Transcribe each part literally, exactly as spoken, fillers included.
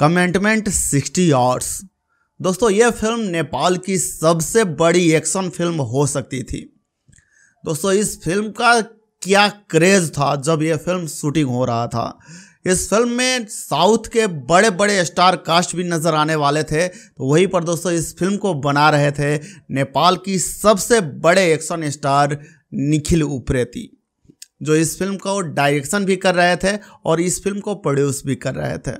कमेंटमेंट sixty hours. दोस्तों यह film Nepal की सबसे बड़ी एक्शन फिल्म हो सकती थी। दोस्तों इस फिल्म का क्या क्रेज था जब यह फिल्म शूटिंग हो रहा था। इस फिल्म में साउथ के बड़े बड़े स्टार कास्ट भी नज़र आने वाले थे। तो वहीं पर दोस्तों इस फिल्म को बना रहे थे नेपाल की सबसे बड़े एक्शन स्टार निखिल उप्रेती, जो इस फिल्म को डायरेक्शन भी कर रहे थे और इस फिल्म को प्रोड्यूस भी कर रहे थे।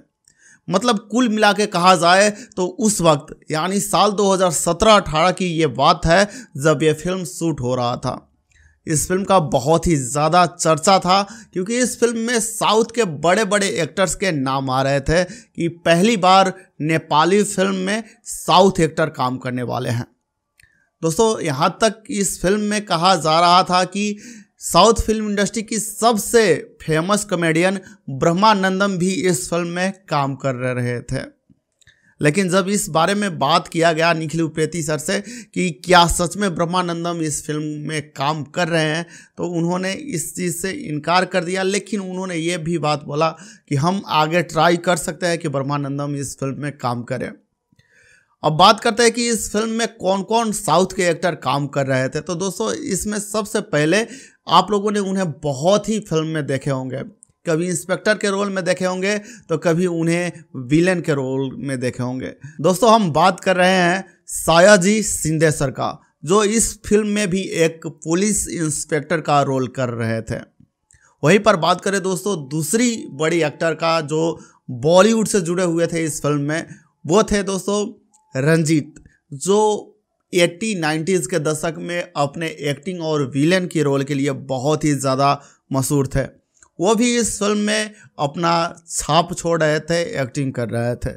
मतलब कुल मिला के कहा जाए तो उस वक्त यानी साल दो हज़ार सत्रह अठारह की ये बात है जब ये फिल्म शूट हो रहा था। इस फिल्म का बहुत ही ज़्यादा चर्चा था क्योंकि इस फिल्म में साउथ के बड़े बड़े एक्टर्स के नाम आ रहे थे कि पहली बार नेपाली फिल्म में साउथ एक्टर काम करने वाले हैं। दोस्तों यहाँ तक इस फिल्म में कहा जा रहा था कि साउथ फिल्म इंडस्ट्री की सबसे फेमस कॉमेडियन ब्रह्मानंदम भी इस फिल्म में काम कर रहे थे। लेकिन जब इस बारे में बात किया गया निखिल उप्रेती सर से कि क्या सच में ब्रह्मानंदम इस फिल्म में काम कर रहे हैं, तो उन्होंने इस चीज़ से इनकार कर दिया। लेकिन उन्होंने ये भी बात बोला कि हम आगे ट्राई कर सकते हैं कि ब्रह्मानंदम इस फिल्म में काम करें। अब बात करते हैं कि इस फिल्म में कौन कौन साउथ के एक्टर काम कर रहे थे। तो दोस्तों इसमें सबसे पहले आप लोगों ने उन्हें बहुत ही फिल्म में देखे होंगे। कभी इंस्पेक्टर के रोल में देखे होंगे तो कभी उन्हें विलेन के रोल में देखे होंगे। दोस्तों हम बात कर रहे हैं साया जी शिंदे सर का, जो इस फिल्म में भी एक पुलिस इंस्पेक्टर का रोल कर रहे थे। वहीं पर बात करें दोस्तों दूसरी बड़ी एक्टर का जो बॉलीवुड से जुड़े हुए थे इस फिल्म में, वो थे दोस्तों रंजीत, जो अस्सी नब्बे के दशक में अपने एक्टिंग और विलेन के रोल के लिए बहुत ही ज़्यादा मशहूर थे। वो भी इस फिल्म में अपना छाप छोड़ रहे थे, एक्टिंग कर रहे थे।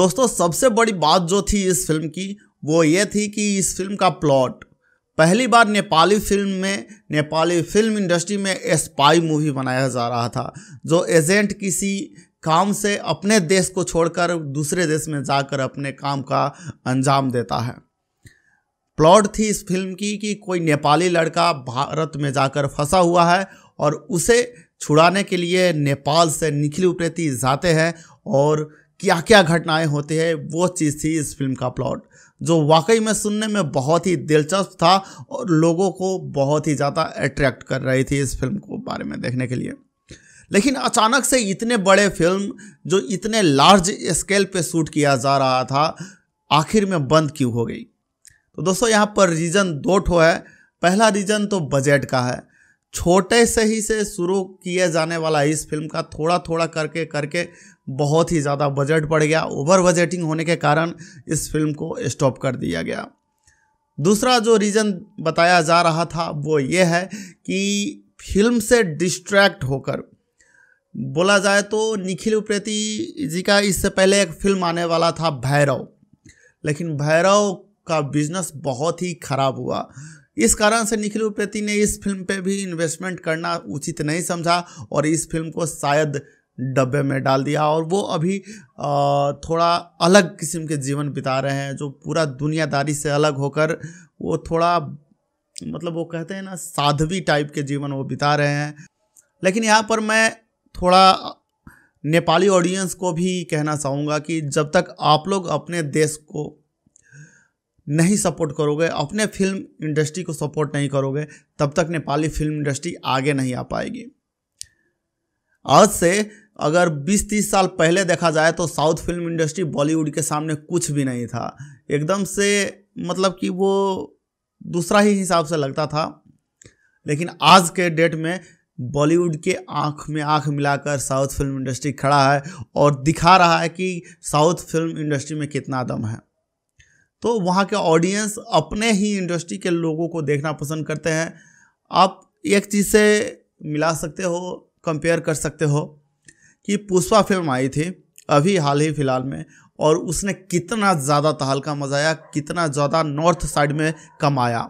दोस्तों सबसे बड़ी बात जो थी इस फिल्म की वो ये थी कि इस फिल्म का प्लॉट पहली बार नेपाली फिल्म में नेपाली फिल्म इंडस्ट्री में स्पाई मूवी बनाया जा रहा था। जो एजेंट किसी काम से अपने देश को छोड़कर दूसरे देश में जाकर अपने काम का अंजाम देता है। प्लॉट थी इस फिल्म की कि कोई नेपाली लड़का भारत में जाकर फंसा हुआ है और उसे छुड़ाने के लिए नेपाल से निखिल उप्रेती जाते हैं और क्या क्या घटनाएं होती है वो चीज़ थी इस फिल्म का प्लॉट, जो वाकई में सुनने में बहुत ही दिलचस्प था और लोगों को बहुत ही ज़्यादा अट्रैक्ट कर रही थी इस फिल्म को बारे में देखने के लिए। लेकिन अचानक से इतने बड़े फिल्म जो इतने लार्ज स्केल पे शूट किया जा रहा था आखिर में बंद क्यों हो गई। तो दोस्तों यहाँ पर रीज़न दो ठो है। पहला रीज़न तो बजट का है। छोटे से ही से शुरू किए जाने वाला इस फिल्म का थोड़ा थोड़ा करके करके बहुत ही ज़्यादा बजट बढ़ गया। ओवर बजटिंग होने के कारण इस फिल्म को स्टॉप कर दिया गया। दूसरा जो रीज़न बताया जा रहा था वो ये है कि फिल्म से डिस्ट्रैक्ट होकर बोला जाए तो निखिल उप्रेती जी का इससे पहले एक फिल्म आने वाला था भैरव, लेकिन भैरव का बिजनेस बहुत ही खराब हुआ। इस कारण से निखिल उप्रेती ने इस फिल्म पे भी इन्वेस्टमेंट करना उचित नहीं समझा और इस फिल्म को शायद डब्बे में डाल दिया। और वो अभी थोड़ा अलग किस्म के जीवन बिता रहे हैं, जो पूरा दुनियादारी से अलग होकर वो थोड़ा मतलब वो कहते हैं ना साध्वी टाइप के जीवन वो बिता रहे हैं। लेकिन यहाँ पर मैं थोड़ा नेपाली ऑडियंस को भी कहना चाहूँगा कि जब तक आप लोग अपने देश को नहीं सपोर्ट करोगे, अपने फिल्म इंडस्ट्री को सपोर्ट नहीं करोगे, तब तक नेपाली फिल्म इंडस्ट्री आगे नहीं आ पाएगी। आज से अगर बीस तीस साल पहले देखा जाए तो साउथ फिल्म इंडस्ट्री बॉलीवुड के सामने कुछ भी नहीं था। एकदम से मतलब कि वो दूसरा ही हिसाब से लगता था। लेकिन आज के डेट में बॉलीवुड के आंख में आंख मिलाकर साउथ फिल्म इंडस्ट्री खड़ा है और दिखा रहा है कि साउथ फिल्म इंडस्ट्री में कितना दम है। तो वहाँ के ऑडियंस अपने ही इंडस्ट्री के लोगों को देखना पसंद करते हैं। आप एक चीज़ से मिला सकते हो, कंपेयर कर सकते हो कि पुष्पा फिल्म आई थी अभी हाल ही फिलहाल में और उसने कितना ज़्यादा तहलका मचाया, कितना ज़्यादा नॉर्थ साइड में कमाया।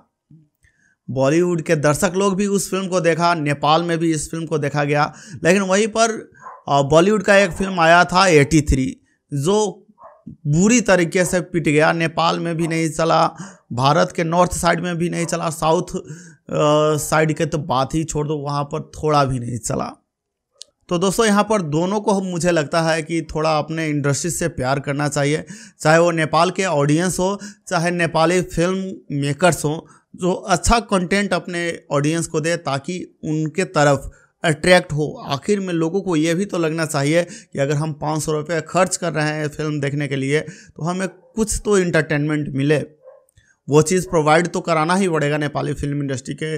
बॉलीवुड के दर्शक लोग भी उस फिल्म को देखा, नेपाल में भी इस फिल्म को देखा गया। लेकिन वहीं पर बॉलीवुड का एक फिल्म आया था तिरासी, जो बुरी तरीके से पिट गया। नेपाल में भी नहीं चला, भारत के नॉर्थ साइड में भी नहीं चला, साउथ साइड के तो बात ही छोड़ दो, वहाँ पर थोड़ा भी नहीं चला। तो दोस्तों यहाँ पर दोनों को मुझे लगता है कि थोड़ा अपने इंडस्ट्री से प्यार करना चाहिए, चाहे वो नेपाल के ऑडियंस हो, चाहे नेपाली फिल्म मेकर्स हों, जो अच्छा कंटेंट अपने ऑडियंस को दे ताकि उनके तरफ अट्रैक्ट हो। आखिर में लोगों को ये भी तो लगना चाहिए कि अगर हम पाँच सौ रुपये खर्च कर रहे हैं फिल्म देखने के लिए तो हमें कुछ तो इंटरटेनमेंट मिले, वो चीज़ प्रोवाइड तो कराना ही पड़ेगा नेपाली फिल्म इंडस्ट्री के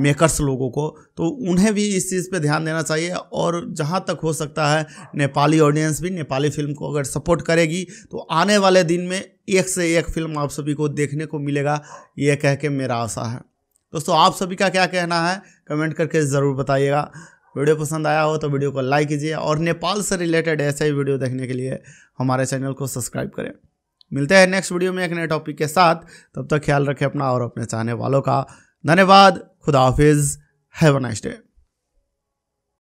मेकर्स लोगों को। तो उन्हें भी इस चीज़ पे ध्यान देना चाहिए और जहाँ तक हो सकता है नेपाली ऑडियंस भी नेपाली फिल्म को अगर सपोर्ट करेगी तो आने वाले दिन में एक से एक फिल्म आप सभी को देखने को मिलेगा, ये कह के मेरा आशा है। दोस्तों आप सभी का क्या कहना है कमेंट करके ज़रूर बताइएगा। वीडियो पसंद आया हो तो वीडियो को लाइक कीजिए और नेपाल से रिलेटेड ऐसे ही वीडियो देखने के लिए हमारे चैनल को सब्सक्राइब करें। मिलते हैं नेक्स्ट वीडियो में एक नए टॉपिक के साथ, तब तक ख्याल रखें अपना और अपने चाहने वालों का। धन्यवाद, खुदा हाफिज़, हैव अ नाइस डे।